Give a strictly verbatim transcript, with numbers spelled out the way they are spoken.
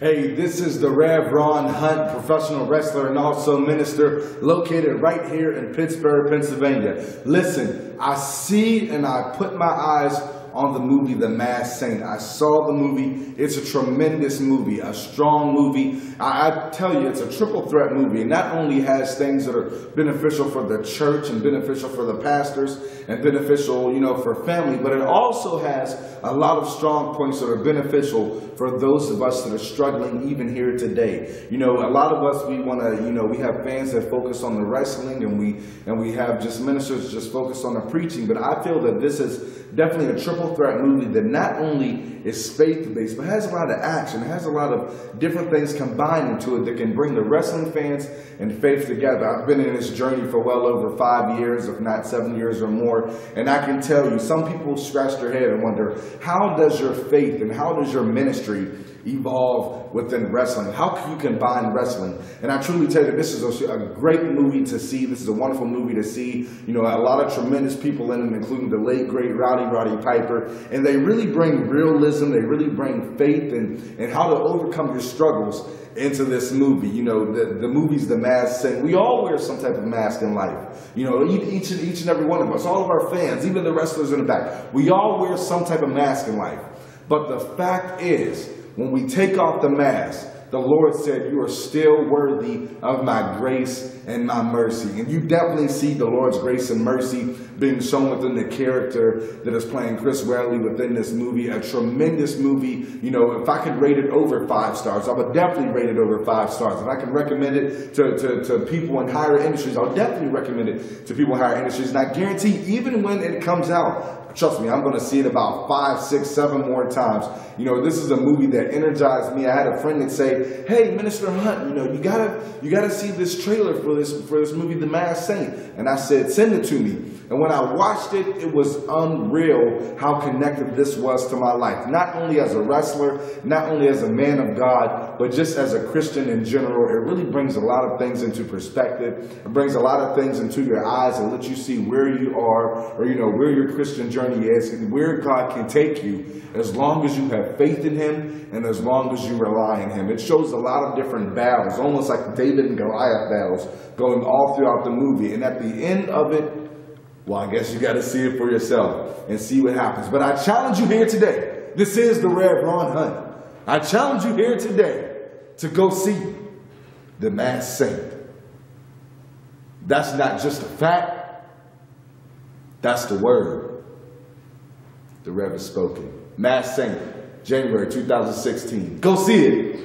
Hey, this is the Rev. Ronnell Hunt, professional wrestler and also minister, located right here in Pittsburgh, Pennsylvania. Listen, I see and I put my eyes on the movie The Masked Saint. I saw the movie. It's a tremendous movie, a strong movie. I, I tell you, it's a triple threat movie. It not only has things that are beneficial for the church and beneficial for the pastors and beneficial, you know, for family, but it also has a lot of strong points that are beneficial for those of us that are struggling even here today. You know, a lot of us, we want to, you know, we have fans that focus on the wrestling, and we and we have just ministers just focused on the preaching, but I feel that this is definitely a triple threat movie that not only is faith-based, but has a lot of action. It has a lot of different things combined into it that can bring the wrestling fans and faith together. I've been in this journey for well over five years, if not seven years or more, and I can tell you, some people scratch their head and wonder, how does your faith and how does your ministry evolve within wrestling? How can you combine wrestling? And I truly tell you, this is a, a great movie to see. This is a wonderful movie to see. You know, a lot of tremendous people in it, including the late, great Rowdy Roddy Piper. And they really bring realism. They really bring faith and, and how to overcome your struggles into this movie. You know, the, the movie's The Masked Saint. We all wear some type of mask in life. You know, each and, each and every one of us, all of our fans, even the wrestlers in the back, we all wear some type of mask in life. But the fact is, when we take off the mask, the Lord said, you are still worthy of my grace and my mercy. And you definitely see the Lord's grace and mercy being shown within the character that is playing Chris Riley within this movie. A tremendous movie. You know, if I could rate it over five stars, I would definitely rate it over five stars. If I can recommend it to, to, to people in higher industries, I'll definitely recommend it to people in higher industries. And I guarantee, even when it comes out, trust me, I'm going to see it about five, six, seven more times. You know, this is a movie that energized me. I had a friend that say, hey, Minister Hunt, you know, you gotta, you gotta see this trailer for this, for this movie, The Masked Saint. And I said, send it to me. And when I watched it, it was unreal how connected this was to my life. Not only as a wrestler, not only as a man of God, but just as a Christian in general. It really brings a lot of things into perspective. It brings a lot of things into your eyes and lets you see where you are, or, you know, where your Christian journey is and where God can take you as long as you have faith in Him and as long as you rely on Him. It shows a lot of different battles, almost like David and Goliath battles going all throughout the movie. And at the end of it, well, I guess you got to see it for yourself and see what happens. But I challenge you here today. This is the Rev. Ronnell Hunt. I challenge you here today to go see The Masked Saint. That's not just a fact. That's the word the Rev has spoken. Masked Saint, January two thousand sixteen. Go see it.